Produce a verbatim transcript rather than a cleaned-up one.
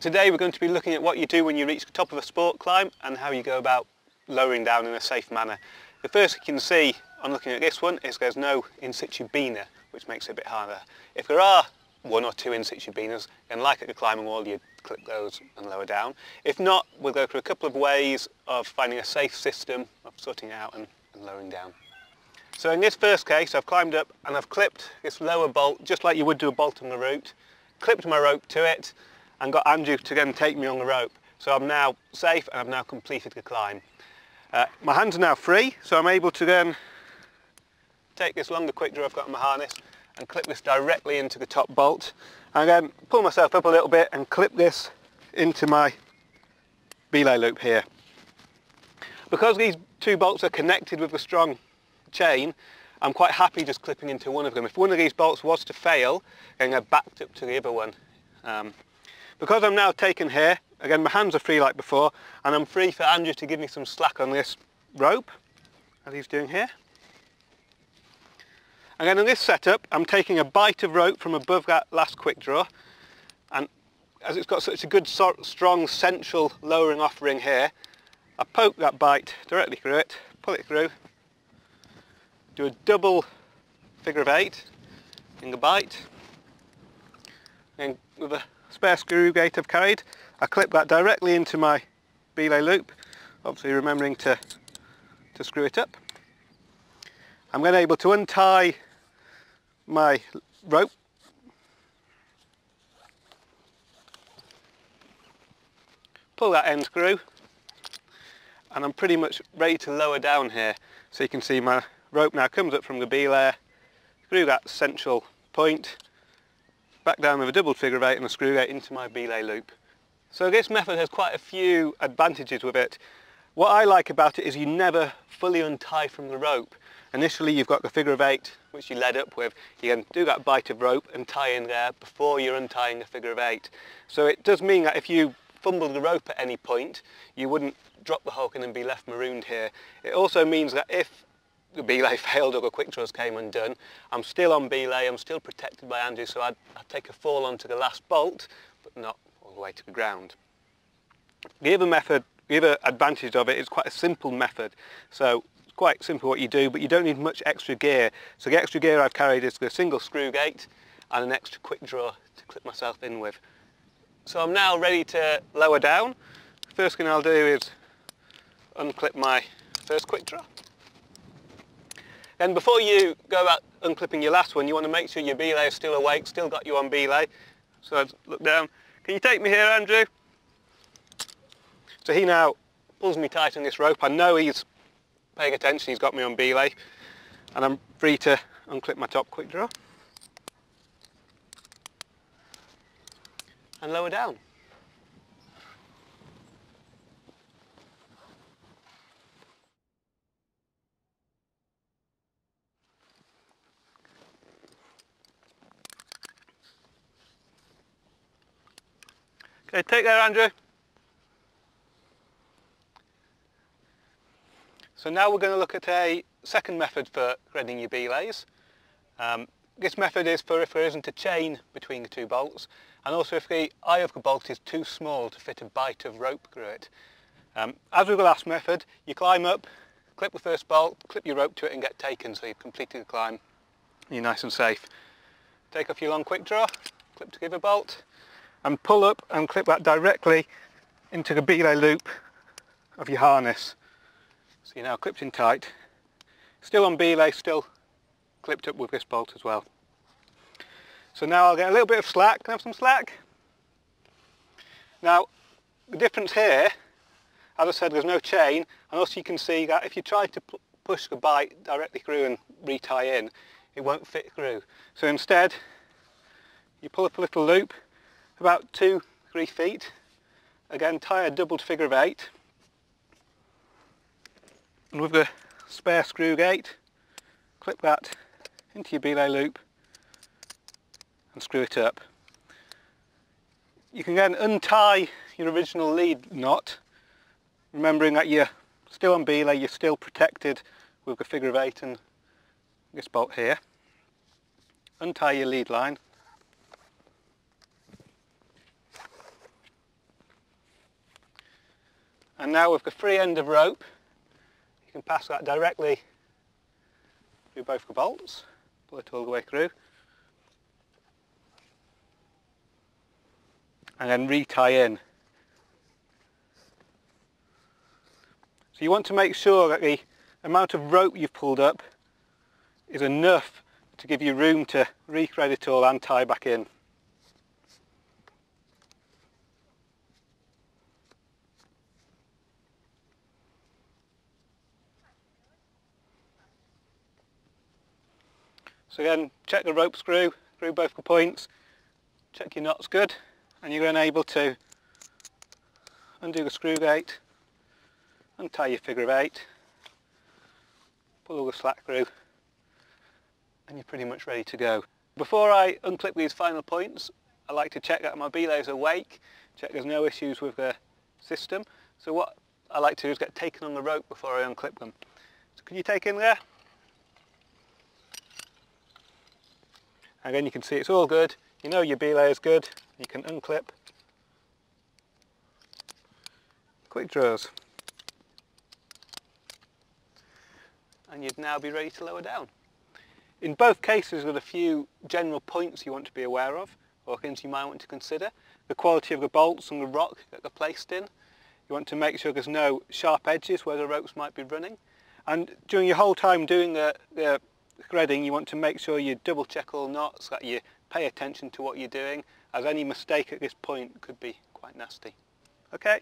Today we're going to be looking at what you do when you reach the top of a sport climb and how you go about lowering down in a safe manner. The first you can see on looking at this one is there's no in situ beaner, which makes it a bit harder. If there are one or two in situ beaners, then like at the climbing wall, you clip those and lower down. If not, we'll go through a couple of ways of finding a safe system of sorting out and, and lowering down. So in this first case, I've climbed up and I've clipped this lower bolt, just like you would do a bolt on the route, clipped my rope to it and got Andrew to then take me on the rope. So I'm now safe and I've now completed the climb. Uh, my hands are now free, so I'm able to then take this longer quick draw I've got in my harness and clip this directly into the top bolt, and then pull myself up a little bit and clip this into my belay loop here. Because these two bolts are connected with a strong chain, I'm quite happy just clipping into one of them. If one of these bolts was to fail, then they're backed up to the other one. Um, because I'm now taken here, again my hands are free like before, and I'm free for Andrew to give me some slack on this rope, as he's doing here. And then in this setup, I'm taking a bite of rope from above that last quick draw, and as it's got such a good strong central lowering off ring here, I poke that bite directly through it, pull it through, do a double figure of eight in the bite, and with a spare screw gate I've carried, I clip that directly into my belay loop, obviously remembering to, to screw it up. I'm then able to untie my rope, pull that end through, and I'm pretty much ready to lower down here. So you can see my rope now comes up from the belay, through that central point, back down with a double figure of eight and a screw gate into my belay loop. So this method has quite a few advantages with it. What I like about it is you never fully untie from the rope. Initially you've got the figure of eight which you led up with, you can do that bite of rope and tie in there before you're untying the figure of eight. So it does mean that if you fumbled the rope at any point, you wouldn't drop the Hulken and be left marooned here. It also means that if the belay failed or the quick draws came undone, I'm still on belay, I'm still protected by Andrew, so I'd, I'd take a fall onto the last bolt, but not all the way to the ground. The other method, the other advantage of it is quite a simple method. So quite simple what you do, but you don't need much extra gear. So the extra gear I've carried is the single screw gate and an extra quick draw to clip myself in with. So I'm now ready to lower down. First thing I'll do is unclip my first quick draw. Then before you go about unclipping your last one, you want to make sure your belay is still awake, still got you on belay. So I look down, can you take me here, Andrew? So he now pulls me tight on this rope. I know he's paying attention, he's got me on belay, and I'm free to unclip my top quick draw and lower down. Okay, take there, Andrew. So now we're going to look at a second method for threading your belays. Um, this method is for if there isn't a chain between the two bolts, and also if the eye of the bolt is too small to fit a bite of rope through it. Um, as with the last method, you climb up, clip the first bolt, clip your rope to it and get taken, so you've completed the climb, you're nice and safe. Take off your long quick draw, clip to give a bolt, and pull up and clip that directly into the belay loop of your harness. So you're now clipped in tight, still on belay, still clipped up with this bolt as well. So now I'll get a little bit of slack. Can I have some slack? Now the difference here, as I said, there's no chain, and also you can see that if you try to push the bite directly through and re-tie in, it won't fit through. So instead you pull up a little loop about two, three feet, again tie a doubled figure of eight, and with the spare screw gate, clip that into your belay loop and screw it up. You can then untie your original lead knot, remembering that you're still on belay, you're still protected with the figure of eight and this bolt here. Untie your lead line And now with the free end of rope, you can pass that directly through both the bolts, pull it all the way through, and then re-tie in. So you want to make sure that the amount of rope you've pulled up is enough to give you room to re-thread it all and tie back in. So again, check the rope screw through both the points, check your knot's good, and you're then able to undo the screw gate, untie your figure of eight, pull all the slack through, and you're pretty much ready to go. Before I unclip these final points, I like to check that my belay's awake, check there's no issues with the system. So what I like to do is get taken on the rope before I unclip them. So can you take in there? And then you can see it's all good, you know your belay is good, you can unclip. Quick draws. And you'd now be ready to lower down. In both cases there are a few general points you want to be aware of, or things you might want to consider. The quality of the bolts and the rock that they're placed in. You want to make sure there's no sharp edges where the ropes might be running. And during your whole time doing the, the threading, you want to make sure you double check all knots, that you pay attention to what you're doing, as any mistake at this point could be quite nasty. Okay.